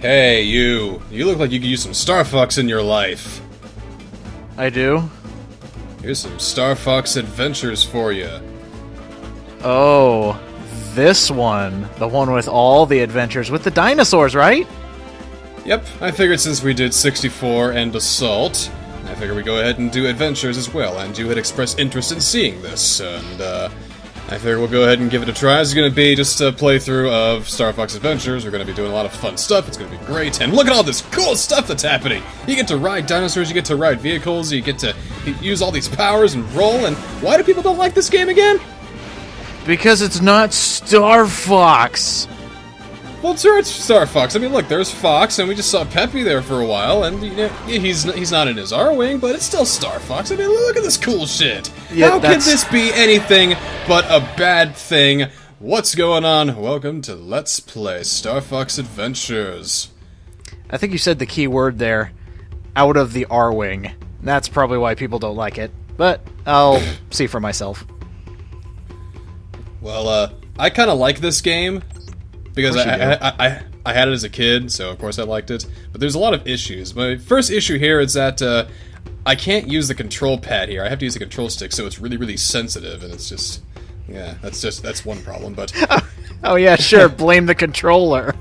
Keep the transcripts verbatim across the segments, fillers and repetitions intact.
Hey, you. You look like you could use some Star Fox in your life. I do. Here's some Star Fox Adventures for you. Oh, this one. The one with all the adventures with the dinosaurs, right? Yep, I figured since we did sixty-four and Assault, I figured we go ahead and do Adventures as well, and you had expressed interest in seeing this, and uh, I figured we'll go ahead and give it a try. It's gonna be just a playthrough of Star Fox Adventures. We're gonna be doing a lot of fun stuff, it's gonna be great, and look at all this cool stuff that's happening! You get to ride dinosaurs, you get to ride vehicles, you get to use all these powers and roll, and why do people don't like this game again? Because it's not Star Fox! Well, sure, it's Star Fox. I mean, look, there's Fox, and we just saw Peppy there for a while, and you know, he's he's not in his Arwing, but it's still Star Fox. I mean, look at this cool shit. Yeah, How that's... could this be anything but a bad thing? What's going on? Welcome to Let's Play Star Fox Adventures. I think you said the key word there, out of the Arwing. That's probably why people don't like it, but I'll see for myself. Well, uh, I kind of like this game. Because I, I, I, I had it as a kid, so of course I liked it. But there's a lot of issues. My first issue here is that uh, I can't use the control pad here. I have to use the control stick, so it's really, really sensitive. And it's just, yeah, that's just, that's one problem. But oh, oh yeah, sure, blame the controller.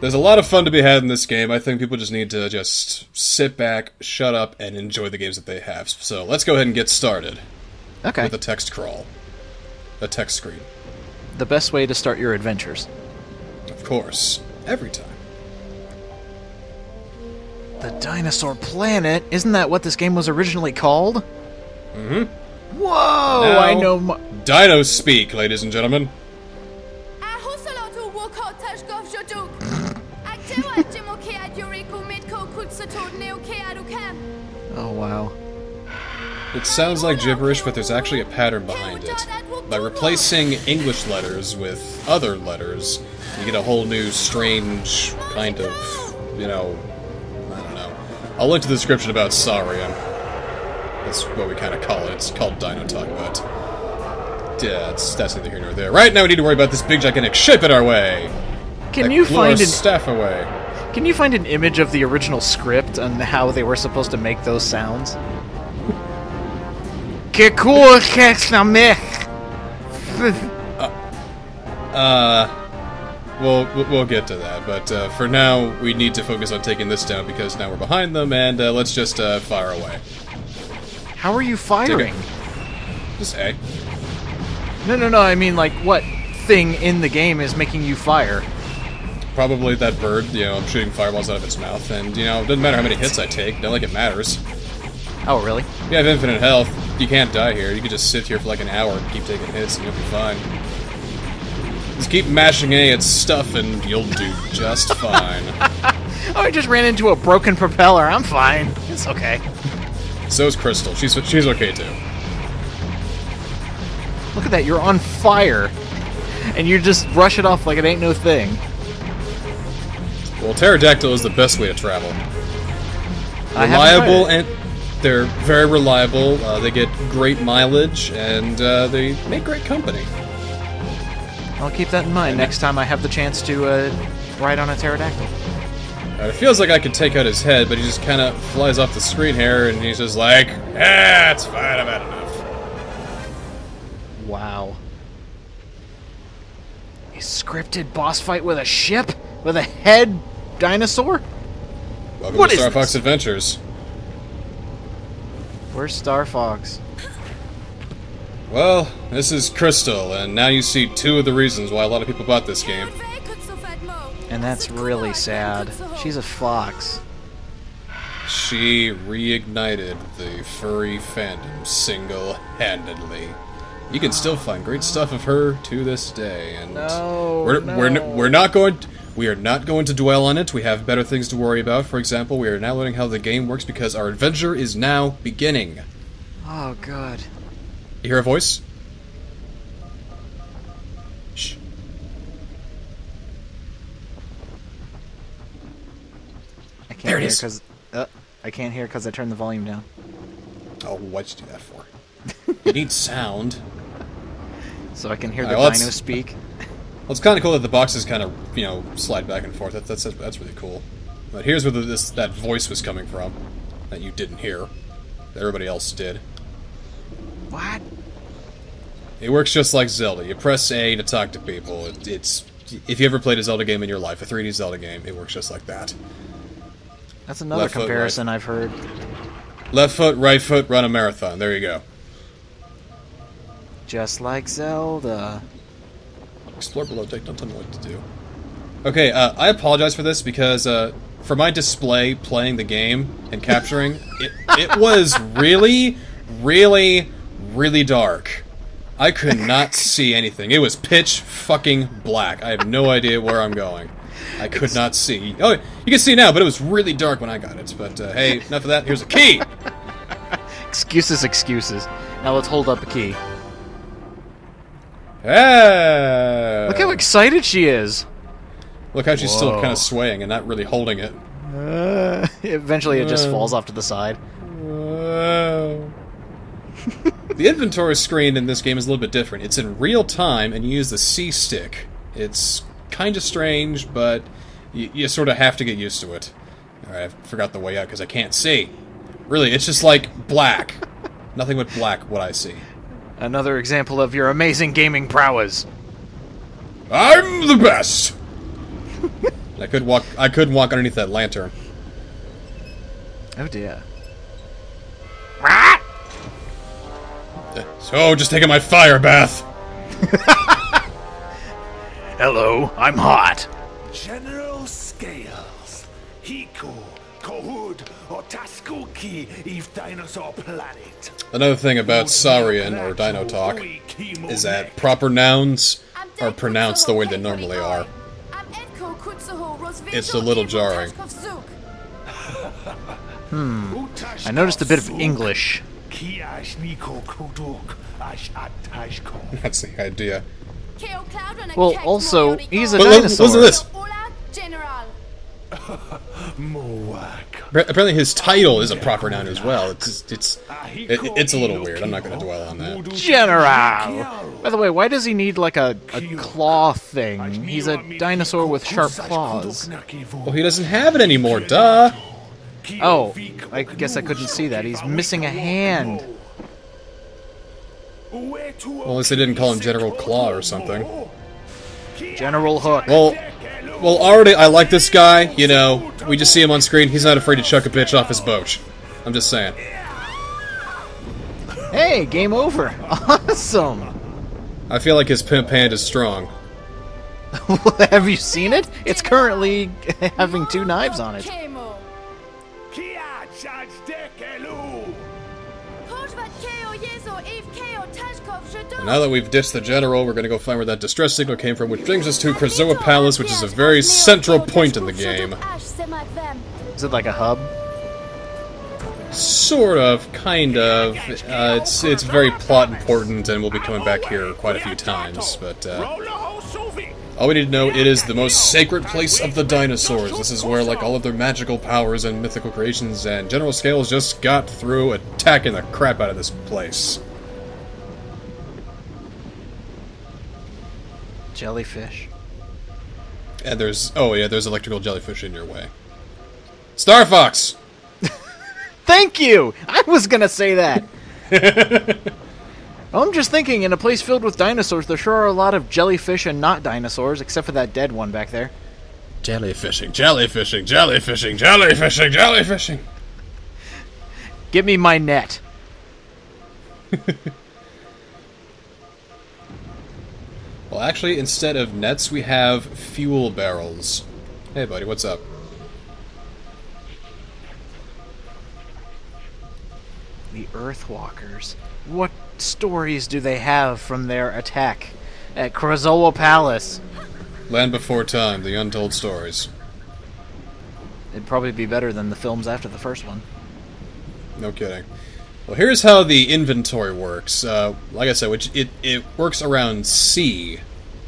There's a lot of fun to be had in this game. I think people just need to just sit back, shut up, and enjoy the games that they have. So let's go ahead and get started. Okay. With a text crawl. A text screen. The best way to start your adventures. Of course. Every time. The Dinosaur Planet? Isn't that what this game was originally called? Mm-hmm. Whoa! Now, I know my... Dino speak, ladies and gentlemen. Oh, wow. It sounds like gibberish, but there's actually a pattern behind it. By replacing English letters with other letters, you get a whole new strange kind of, you know, I don't know. I'll link to the description about Saurian. That's what we kind of call it. It's called Dino Talk, but yeah, it's, that's neither here nor there. Right now we need to worry about this big gigantic ship in our way. Can that you blew find our an staff away? Can you find an image of the original script and how they were supposed to make those sounds? uh, uh, we'll, we'll get to that, but uh, for now, we need to focus on taking this down, because now we're behind them, and uh, let's just uh, fire away. How are you firing? Just A. No, no, no, I mean, like, what thing in the game is making you fire? Probably that bird, you know, I'm shooting fireballs out of its mouth, and, you know, it doesn't matter how many hits I take, not like it matters. Oh, really? You have infinite health. You can't die here. You can just sit here for like an hour and keep taking hits and you'll be fine. Just keep mashing A at stuff and you'll do just fine. Oh, I just ran into a broken propeller. I'm fine. It's okay. So is Krystal. She's, she's okay too. Look at that. You're on fire. And you just rush it off like it ain't no thing. Well, pterodactyl is the best way to travel. Reliable and... They're very reliable, uh, they get great mileage, and uh, they make great company. I'll keep that in mind next time I have the chance to uh, ride on a pterodactyl. Right, it feels like I could take out his head, but he just kind of flies off the screen here, and he's just like, eh, it's fine, I've had enough. Wow. A scripted boss fight with a ship? With a head dinosaur? Welcome what to Star Fox Adventures. Where's Star Fox? Well, this is Krystal, and now you see two of the reasons why a lot of people bought this game. And that's really sad. She's a fox. She reignited the furry fandom single-handedly. You can still find great stuff of her to this day, and no, we're, no. We're, we're not going... to We are not going to dwell on it. We have better things to worry about. For example, we are now learning how the game works because our adventure is now beginning. Oh, God. You hear a voice? Shh. I can't there it hear is. Cause, uh, I can't hear because I turned the volume down. Oh, why'd you do that for? You need sound. So I can hear the right, dino let's... speak. Well, it's kind of cool that the boxes kind of, you know, slide back and forth. That, that's that's really cool. But here's where the, this that voice was coming from, that you didn't hear, that everybody else did. What? It works just like Zelda. You press A to talk to people. It, it's if you ever played a Zelda game in your life, a three D Zelda game, it works just like that. That's another left comparison foot, right. I've heard. Left foot, right foot, run a marathon. There you go. Just like Zelda. Explore below deck, don't tell me what to do. Okay, uh, I apologize for this because uh, for my display playing the game and capturing, it, it was really, really, really dark. I could not see anything. It was pitch fucking black. I have no idea where I'm going. I could it's... not see. Oh, you can see now, but it was really dark when I got it. But uh, hey, enough of that. Here's a key! Excuses, excuses. Now let's hold up a key. Hey! Look how excited she is! Look how she's Whoa. still kind of swaying and not really holding it. Uh, eventually it just uh, falls off to the side. Uh, the inventory screen in this game is a little bit different. It's in real time and you use the C-stick. It's kind of strange, but you, you sort of have to get used to it. Alright, I forgot the way out because I can't see. Really, it's just like black. Nothing but black what I see. Another example of your amazing gaming prowess. I'm the best. I could walk. I could walk underneath that lantern. Oh dear. So just taking my fire bath. Hello, I'm hot. General Scales, Hiku, Kohud, Otaskuki, Eve Dinosaur Planet. Another thing about Saurian, or Dino Talk, is that proper nouns are pronounced the way they normally are. It's a little jarring. Hmm. I noticed a bit of English. That's the idea. Well, also, he's a but dinosaur. Listen to this. Apparently his title is a proper noun as well. It's it's it, it's a little weird. I'm not going to dwell on that. General! By the way, why does he need like a, a claw thing? He's a dinosaur with sharp claws. Well, he doesn't have it anymore, duh! Oh, I guess I couldn't see that. He's missing a hand. Well, at least they didn't call him General Claw or something. General Hook. Well... Well, already I like this guy, you know, we just see him on screen, he's not afraid to chuck a bitch off his boat. I'm just saying. Hey, game over. Awesome. I feel like his pimp hand is strong. Have you seen it? It's currently having two knives on it. Now that we've ditched the general, we're going to go find where that distress signal came from, which brings us to Krazoa Palace, which is a very central point in the game. Is it like a hub? Sort of, kind of. Uh, it's it's very plot important, and we'll be coming back here quite a few times. But uh, all we need to know, it is the most sacred place of the dinosaurs. This is where, like, all of their magical powers and mythical creations, and General Scales just got through attacking the crap out of this place. Jellyfish. And there's... Oh, yeah, there's electrical jellyfish in your way. Star Fox! Thank you! I was gonna say that! I'm just thinking, in a place filled with dinosaurs, there sure are a lot of jellyfish and not dinosaurs, except for that dead one back there. Jellyfishing, jellyfishing, jellyfishing, jellyfishing, jellyfishing! Give me my net. Well, actually, instead of nets, we have fuel barrels. Hey, buddy, what's up? The Earthwalkers. What stories do they have from their attack at Krazoa Palace? Land Before Time, the untold stories. It'd probably be better than the films after the first one. No kidding. Well, here's how the inventory works. Uh, like I said, which it, it works around C.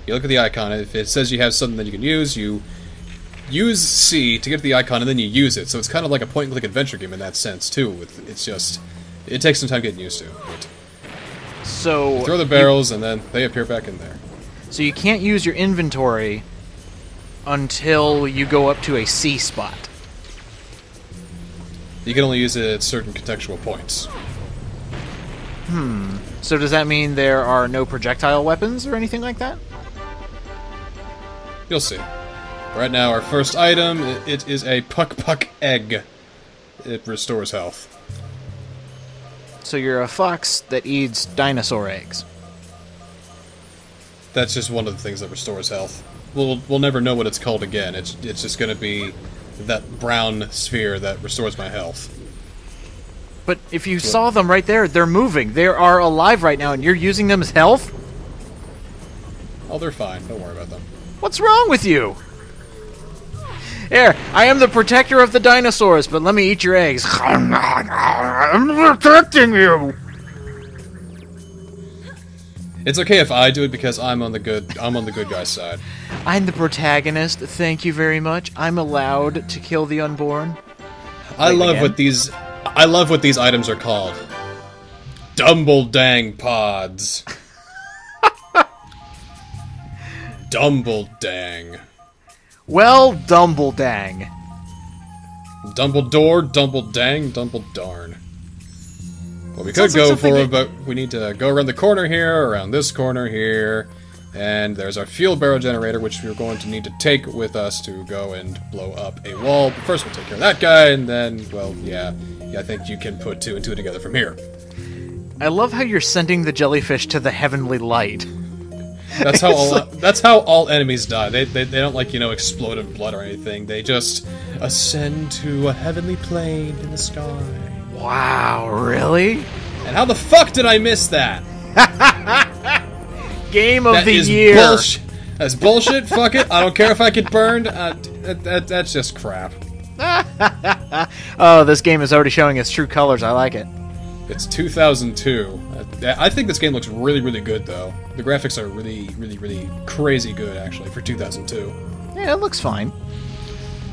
You look at the icon, if it says you have something that you can use, you use C to get to the icon, and then you use it. So it's kind of like a point-and-click adventure game in that sense, too. With, it's just... It takes some time getting used to. But so... You throw the barrels, you, and then they appear back in there. So you can't use your inventory until you go up to a C spot. You can only use it at certain contextual points. Hmm. So does that mean there are no projectile weapons or anything like that? You'll see. Right now, our first item, it is a Puck Puck Egg. It restores health. So you're a fox that eats dinosaur eggs. That's just one of the things that restores health. We'll, we'll never know what it's called again. It's, it's just going to be that brown sphere that restores my health. But if you saw them right there, they're moving. They are alive right now, and you're using them as health? Oh, they're fine. Don't worry about them. What's wrong with you? Here, I am the protector of the dinosaurs, but let me eat your eggs. I'm protecting you! It's okay if I do it because I'm on the good, I'm on the good guy's side. I'm the protagonist, thank you very much. I'm allowed to kill the unborn. I Wait, love again? what these... I love what these items are called. Dumbledang pods. Dumbledang. Well, Dumbledang. Dumbledore, Dumbledang, Dumbledarn. Well, we could go for it, but we need to go around the corner here, around this corner here, and there's our fuel barrel generator, which we're going to need to take with us to go and blow up a wall. But first, we'll take care of that guy, and then, well, yeah, yeah, I think you can put two and two together from here. I love how you're sending the jellyfish to the heavenly light. That's how all, like... that's how all enemies die. They, they they don't, like, you know, explode in blood or anything. They just ascend to a heavenly plane in the sky. Wow, really? And how the fuck did I miss that? Game of that the is year. Bullsh that's bullshit. Fuck it. I don't care if I get burned. Uh, that, that, that's just crap. Oh, this game is already showing its true colors. I like it. It's two thousand two. I think this game looks really, really good, though. The graphics are really, really, really crazy good, actually, for two thousand two. Yeah, it looks fine.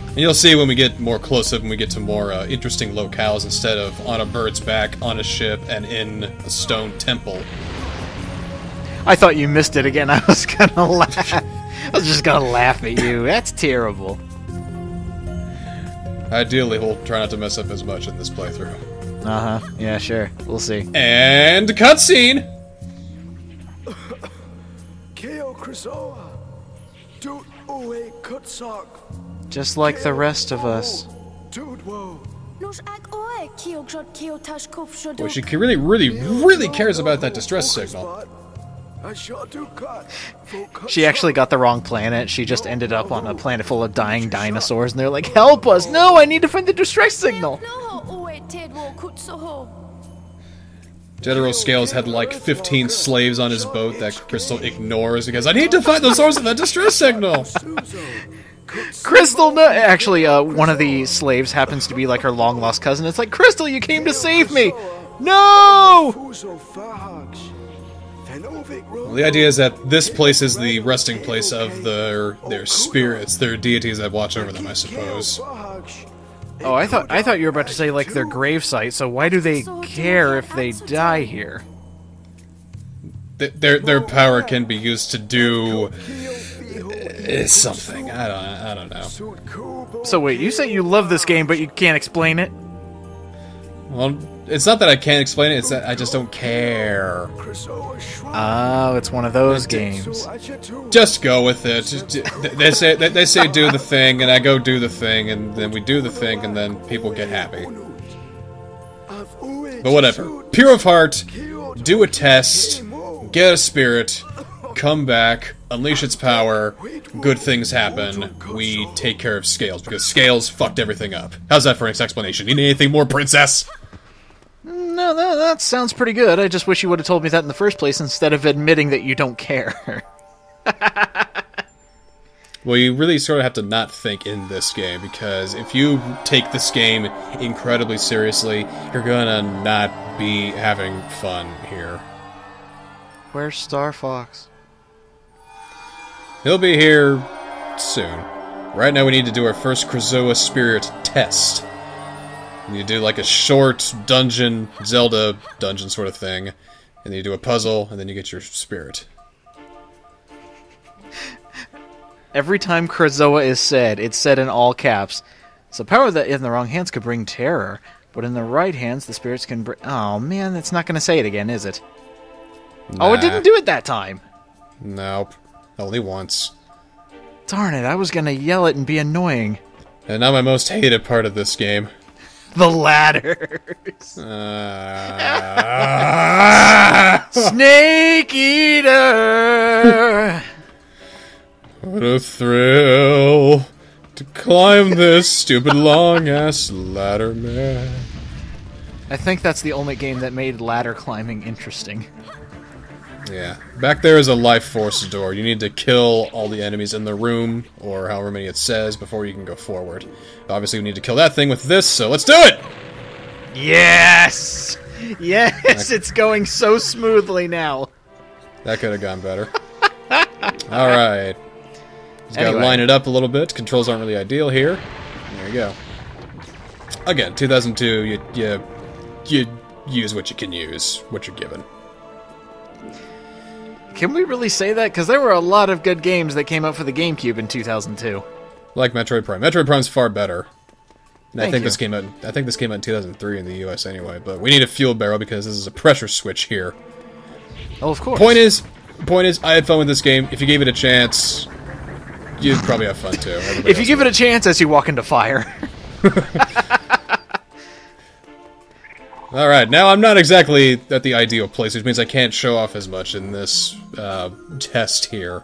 And you'll see when we get more close-up and we get to more uh, interesting locales instead of on a bird's back, on a ship, and in a stone temple. I thought you missed it again. I was gonna laugh. I was just gonna laugh at you. That's terrible. Ideally, we'll try not to mess up as much in this playthrough. Uh huh. Yeah, sure. We'll see. And cutscene. Just like the rest of us. Boy, she really, really, really cares about that distress signal. She actually got the wrong planet. She just ended up on a planet full of dying dinosaurs, and they're like, "Help us! No, I need to find the distress signal." General Scales had like fifteen slaves on his boat that Krystal ignores because I need to find the source of that distress signal. Krystal, no, actually, uh, one of the slaves happens to be like her long lost cousin. It's like, Krystal, you came to save me. No. Well, the idea is that this place is the resting place of their their spirits, their deities that watch over them, I suppose. Oh, I thought I thought you were about to say, like, their gravesite, so why do they care if they die here? Th their their power can be used to do... Uh, something. I don't, I don't know. So wait, you say you love this game, but you can't explain it? Well, it's not that I can't explain it, it's that I just don't care. Oh, it's one of those games. Just go with it. They say, they say do the thing, and I go do the thing, and then we do the thing, and then people get happy. But whatever. Pure of heart, do a test, get a spirit, come back, unleash its power, good things happen, we take care of Scales, because Scales fucked everything up. How's that for an explanation? You need anything more, princess? No, that, that sounds pretty good. I just wish you would have told me that in the first place instead of admitting that you don't care. Well, you really sort of have to not think in this game, because if you take this game incredibly seriously, you're gonna not be having fun here. Where's Star Fox? He'll be here soon. Right now we need to do our first Krazoa Spirit test. You do like a short dungeon, Zelda dungeon sort of thing, and then you do a puzzle, and then you get your spirit. Every time Krazoa is said, it's said in all caps. So power that in the wrong hands could bring terror, but in the right hands, the spirits can bring... Oh, man, that's not going to say it again, is it? Nah. Oh, it didn't do it that time. Nope. Only once. Darn it, I was going to yell it and be annoying. And now my most hated part of this game. The ladders. Uh, Snake Eater! What a thrill to climb this stupid long-ass ladder, man. I think that's the only game that made ladder climbing interesting. Yeah. Back there is a life force door. You need to kill all the enemies in the room, or however many it says, before you can go forward. Obviously, we need to kill that thing with this, so let's do it! Yes! Yes, it's going so smoothly now. That could have gone better. Alright. Just gotta anyway. line it up a little bit. Controls aren't really ideal here. There you go. Again, two thousand two, you, you, you use what you can use, what you're given. Can we really say that? Because there were a lot of good games that came out for the GameCube in two thousand two. Like Metroid Prime. Metroid Prime's far better. And Thank I think you. this came out. I think this came out in two thousand three in the U S anyway. But we need a fuel barrel because this is a pressure switch here. Oh, of course. Point is, point is, I had fun with this game. If you gave it a chance, you'd probably have fun too. If you give would. it a chance, as you walk into fire. Alright, now I'm not exactly at the ideal place, which means I can't show off as much in this uh, test here.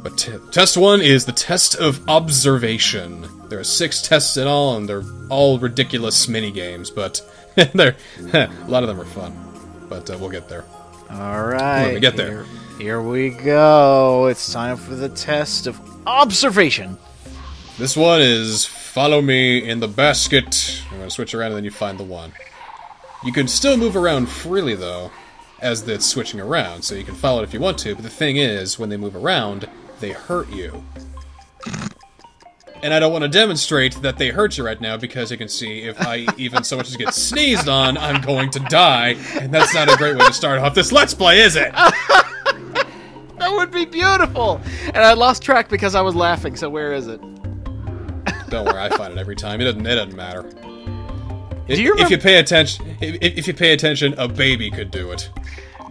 But t test one is the test of observation. There are six tests in all, and they're all ridiculous mini-games, but they're, a lot of them are fun. But uh, we'll get there. Alright, get there. Here we go. It's time for the test of observation. This one is follow me in the basket. I'm going to switch around and then you find the one. You can still move around freely, though, as it's switching around, so you can follow it if you want to, but the thing is, when they move around, they hurt you. And I don't want to demonstrate that they hurt you right now, because you can see if I even so much as get sneezed on, I'm going to die, and that's not a great way to start off this Let's Play, is it? That would be beautiful! And I lost track because I was laughing, so where is it? Don't worry, I find it every time. It doesn't. It doesn't matter. If, do you if you pay attention, if, if you pay attention, a baby could do it.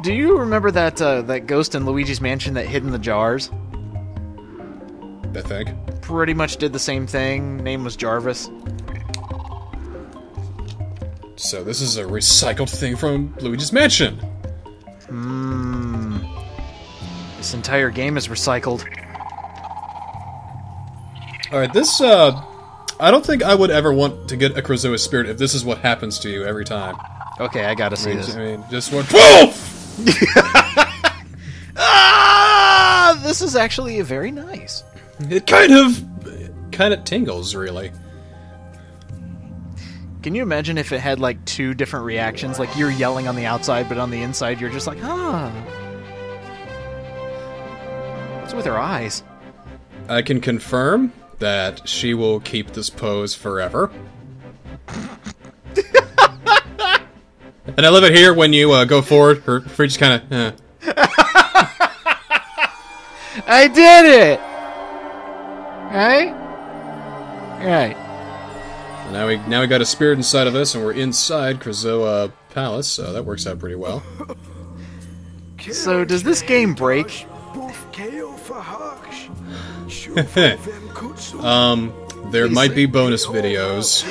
Do you remember that uh, that ghost in Luigi's Mansion that hid in the jars? That thing. Pretty much did the same thing. Name was Jarvis. So this is a recycled thing from Luigi's Mansion. Hmm. This entire game is recycled. All right, this. Uh, I don't think I would ever want to get a Krazoa spirit if this is what happens to you every time. Okay, I gotta see I mean, this. I mean, just one. Ah, this is actually very nice. It kind of, kind of tingles, really. Can you imagine if it had like two different reactions? Like you're yelling on the outside, but on the inside you're just like, ah. What's with her eyes? I can confirm that she will keep this pose forever. And I love it here when you uh, go forward, her free just kind of. Eh. I did it! Right? Right. And now we now we got a spirit inside of us, and we're inside Krazoa Palace, so that works out pretty well. So does this game break? um, there might be bonus videos,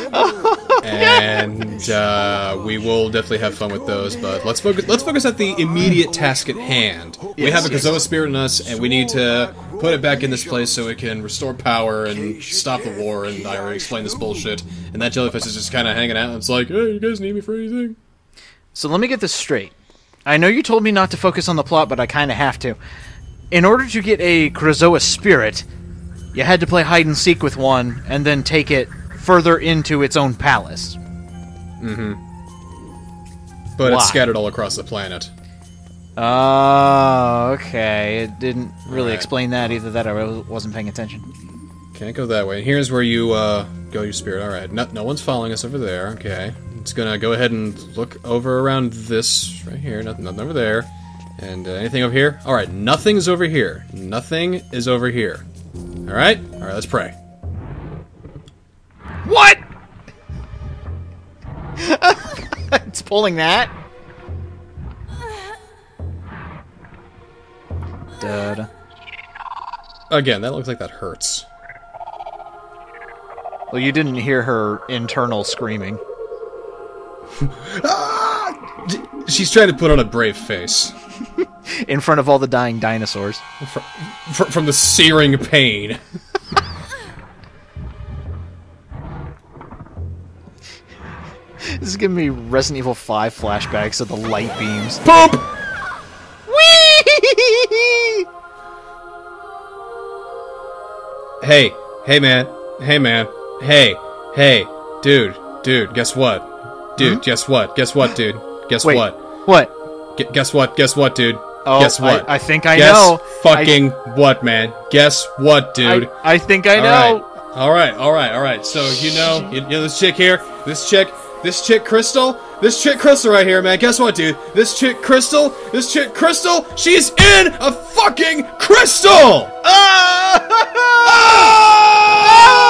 and uh, we will definitely have fun with those. But let's focus. Let's focus at the immediate task at hand. We have a Krazoa spirit in us, and we need to put it back in this place so it can restore power and stop the war. And I already explained this bullshit. And that jellyfish is just kind of hanging out. And it's like, hey, you guys need me for anything? So let me get this straight. I know you told me not to focus on the plot, but I kind of have to. In order to get a Krazoa spirit, you had to play hide-and-seek with one, and then take it further into its own palace. Mm-hmm. But Why? it's scattered all across the planet. Oh, okay. It didn't really right. explain that, either that I wasn't paying attention. Can't go that way. Here's where you uh, go your spirit. Alright, no, no one's following us over there. Okay. It's gonna go ahead and look over around this right here. Nothing, nothing over there. And uh, anything over here? All right, nothing's over here. Nothing is over here. All right? All right, let's pray. What? It's pulling that. Dead. Again, that looks like that hurts. Well, you didn't hear her internal screaming. Ah! She's trying to put on a brave face. In front of all the dying dinosaurs. From, from the searing pain. This is giving me Resident Evil five flashbacks of the light beams. Poop! Whee! Hey, hey man, hey man, hey, hey, dude, dude, guess what? Dude, hmm? guess what? Guess what, dude? Guess Wait, what? What? G guess what? Guess what, dude? Oh, guess what? I, I think I guess know. Fucking I, what, man? Guess what, dude? I, I think I all know. Right. All right, all right, all right. So you know, you, you know this chick here, this chick. This chick Krystal, this chick Krystal right here, man. Guess what, dude? This chick Krystal, this chick Krystal, she's in a fucking crystal! Oh! Oh!